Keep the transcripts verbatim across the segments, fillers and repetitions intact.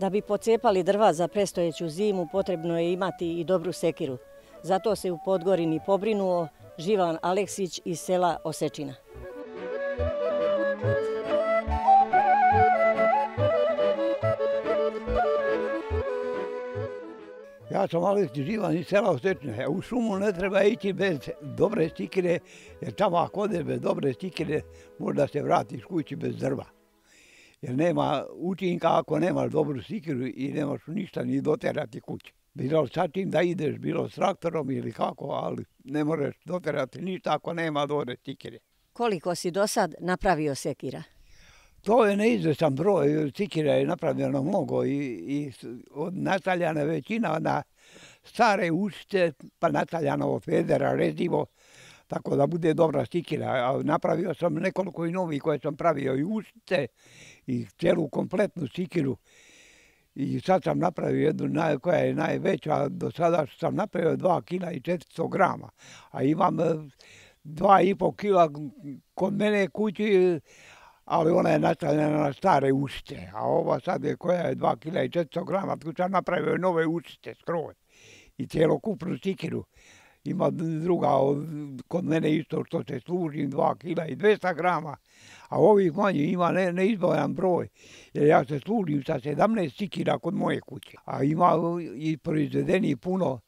Da bi pocijepali drva za prestojeću zimu, potrebno je imati i dobru sekiru. Zato se u Podgorini pobrinuo Živan Aleksić iz sela Osećina. Ja sam Aleksić Živan iz sela Osećina. U šumu ne treba ići bez dobre sekire, jer tamo ako odeš bez dobre sekire možda se vratiš kući bez drva. Jer nema učinka ako nemaš dobru sekiru i nemaš ništa ni doterati kući. Bilo sa tim da ideš, bilo s traktorom ili kako, ali ne možeš doterati ništa ako nema dobre sekire. Koliko si do sad napravio sekira? To je neizvestan broj, sekira je napravljeno mnogo i, i nataljana većina na stare ušice, pa nataljana od vedera, rezivo, tako da bude dobra sekira. Napravio sam nekoliko i novih koje sam pravio i ušice i celu kompletnu sekiru. I sad sam napravio jednu koja je najveća, do sada sam napravio dva kila i četiristo grama, a imam dva i po kila kod mene kući, ali ona je nastavljena na stare ušice, a ova sad je koja je dva kila i četiristo grama, tu sam napravio nove ušice skroz i cijelokupnu sekiru. Ima druga kod mene isto što se služim, dva kila i dvesta grama, a ovih manje ima ne, neizbojan broj. Jer ja se služim sa sedamnaest sekira kod moje kuće. A ima i proizvedeni puno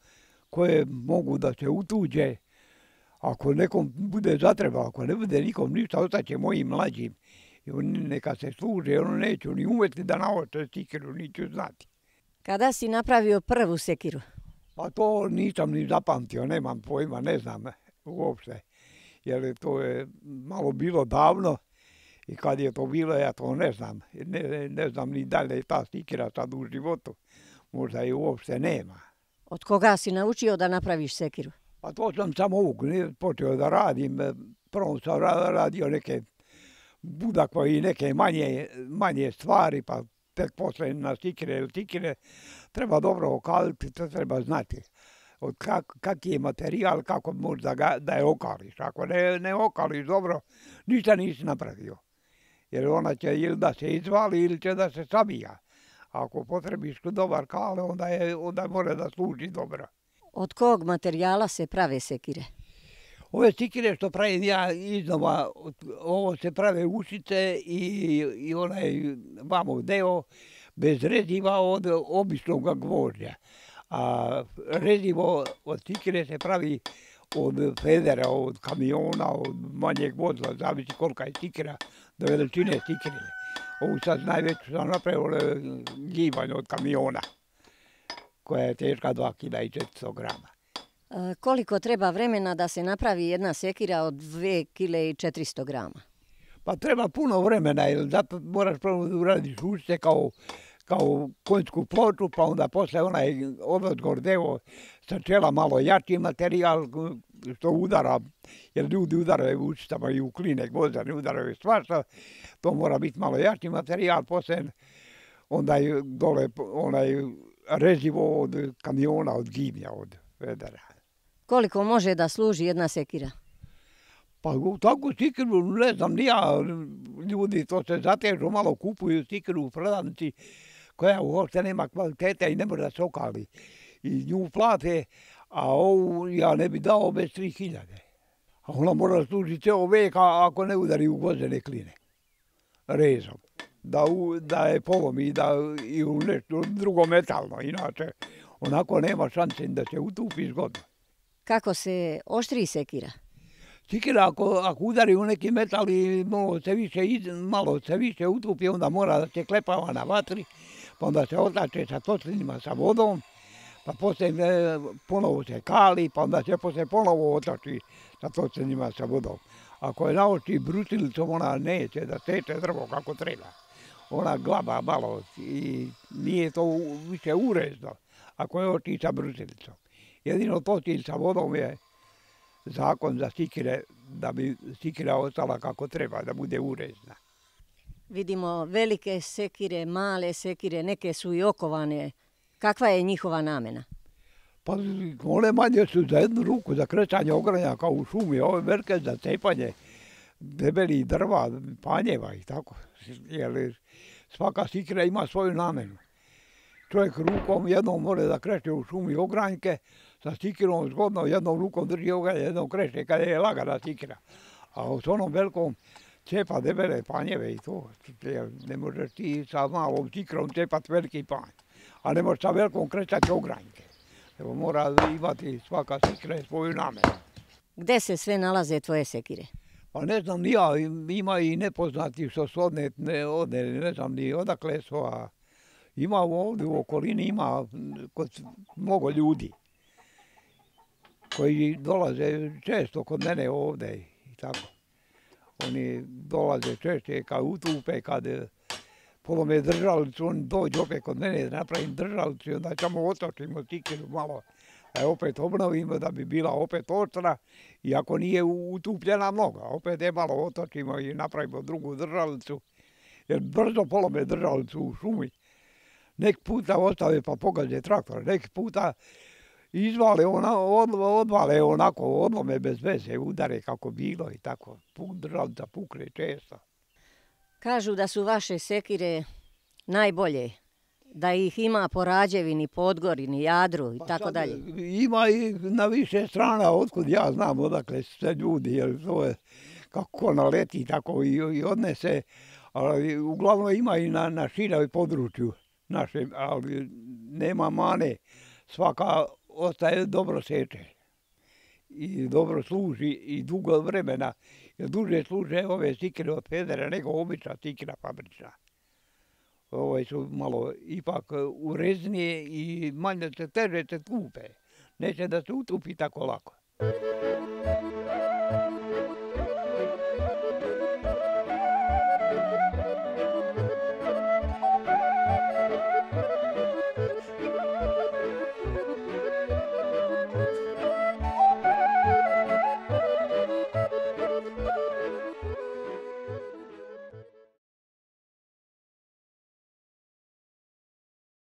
koje mogu da se utuđe. Ako nekom bude zatreba, ako ne bude nikom ništa, ostaće mojim mlađim. I oni neka se služe, ono neću ni umeti da naoče sekiru, niću znati. Kada si napravio prvu sekiru? Pa to nisam ni zapamtio, nemam pojma, ne znam uopšte, jer to je malo bilo davno i kad je to bilo ja to ne znam. Ne, ne znam ni dalje ta sekira sad u životu, možda je uopšte nema. Od koga si naučio da napraviš sekiru? Pa to sam samo uvuk, ne počeo da radim, prvo sam radio neke budakve i neke manje, manje stvari, pa tek posle na sekire ili sekire treba dobro okaliti, to treba znati. Od kak, kak je materijal, kako možeš da, ga, da je okališ. Ako ne, ne okališ dobro, ništa nisi napravio. Jer ona će ili da se izvali ili će da se sabija. Ako potrebiš dobar kal, onda, je, onda mora da služi dobro. Od kog materijala se prave sekire? Ove sekire što pravim ja iznova, ovo se prave ušice i, i onaj vamo deo bez reziva od običnog gvožđa. A rezivo od sekire se pravi od federa, od kamiona, od manjeg vozila, zavisi kolika je sekira, do veličine sekire. Ovo sad najveću sam napravila ljivanj od kamiona, koja je teška dva kila i četiristo grama. Koliko treba vremena da se napravi jedna sekira od dve kile i četiristo grama? Pa treba puno vremena, jer zato moraš prvo da uradiš ušice kao, kao konjsku ploču, pa onda posle onaj odozgor deo sa čela malo jači materijal što udara, jer ljudi udaraju ušicama i u kline gvozda, ne udaraju svašta, to mora biti malo jači materijal, posle onda dole onaj rezivo od kamiona, od gimnja, od vedera. Koliko može da služi jedna sekira? Pa u takvu sekiru, ne znam, nija ljudi to se zatežu, malo kupuju sekiru u prodavnici koja uopšte nema kvaliteta i ne može da se okali. I nju plate, a ovu ja ne bi dao bez tri hiljade. A ona mora služiti ceo vek ako ne udari u gvozdene kline rezom. Da, u, da je polomi i da i u nešto drugo metalno, inače onako nema šanse da se utupi zgodno. Kako se oštri sekira? Sekira ako, ako udari u neki metal i malo se više, malo se više utupi, onda mora da se klepava na vatri, pa onda se otlače sa toclinima, sa vodom, pa poslije ponovo se kali, pa onda se poslije ponovo otlači sa toclinima, sa vodom. Ako je naoči brutilicom, ona neće da seče drvo kako treba. Ona glaba malo i nije to više urezno ako je oči sa brutilicom. Jedino to ti sa vodom je zakon za Sekire, da bi Sekira ostala kako treba, da bude urezna. Vidimo velike sekire, male sekire, neke su i okovane. Kakva je njihova namena? Pa mole manje su za jednu ruku, za kretanje ogranja kao u šumi, ove velike za cepanje debeli drva, panjeva i tako. Jer svaka sekira ima svoju namenu. Čovjek rukom jednom mora da kreće u šumi ogranjke, sa sekirom zgodno jednom rukom drži ogranj, jednom kreće kada je lagana sekira. A s onom velikom cepa debele panjeve i to. Ne možeš ti sa malom sekirom cepati veliki panj, a ne možeš sa velikom krećati ogranjke. Evo, mora imati svaka sekira svoju namenu. Gde se sve nalaze tvoje sekire? Pa ne znam ni ja, ima i nepoznati što su odne, ne znam ni odakle su, a ima ovdje u okolini, ima kod mnogo ljudi koji dolaze često kod mene ovdje i tako. Oni dolaze češće kad utupe, kad polome držalicu, oni dođu opet kod mene, napravim držalicu i onda ćemo otočimo sekiru malo. Da opet obnovimo da bi bila opet oštra, iako nije utupljena mnogo. Opet je malo otočimo i napravimo drugu držalicu, jer brzo polome držalicu u šumi. Nek puta ostave pa pogađe traktor, nek puta izvale, ona, odvale onako, odlome bez veze, udare kako bilo i tako. Držalica pukne često. Kažu da su vaše sekire najbolje, da ih ima po Radjevini, Podgorini, Jadru i pa tako sad, dalje. Ima i na više strana, otkud ja znam odakle sve ljudi, jer to je kako naleti tako i, i odnese. Ali uglavnom ima i na, na široj području našem, ali nema mane. Svaka ostaje dobro seče i dobro služi i dugo vremena. Jer duže služe ove sekire od pedera nego obična sekira fabrična. Ove su malo ipak ureznije i manje se teže se tupe. Neće da se utupi tako lako.